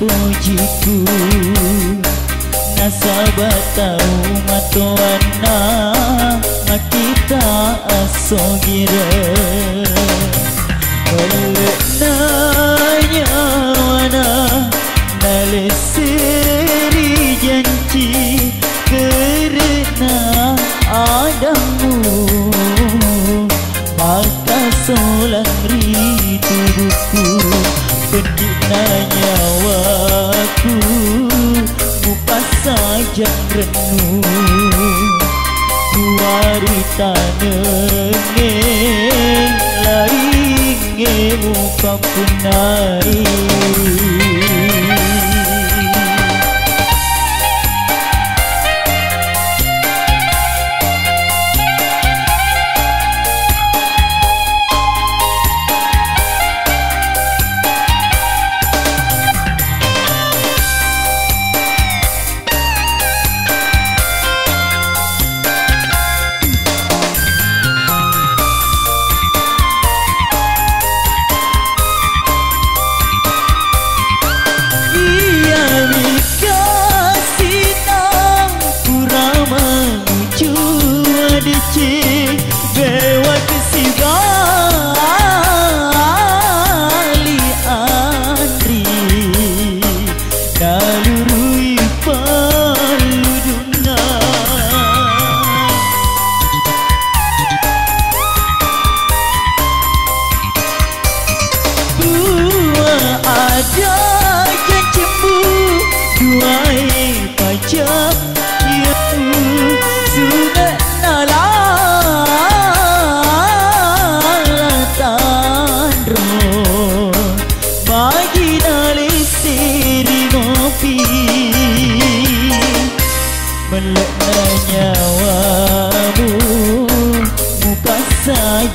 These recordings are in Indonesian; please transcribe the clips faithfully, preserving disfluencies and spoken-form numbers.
lojiku nasabataw matuana makita asogira walena nyawana nalesiri janji karena adamu maka solang rinduku pedihnya nyawaku kupas saja renung kuari tanengeng laringe muka punai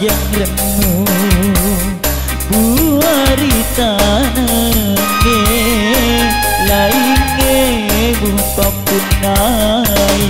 yang remuk buari tanange lainge buka punai.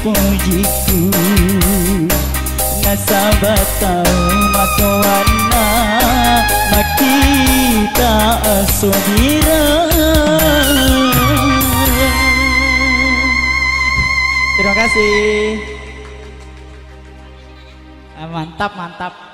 Pujiku nasabata matowana makita asobira. Terima kasih. Mantap, mantap.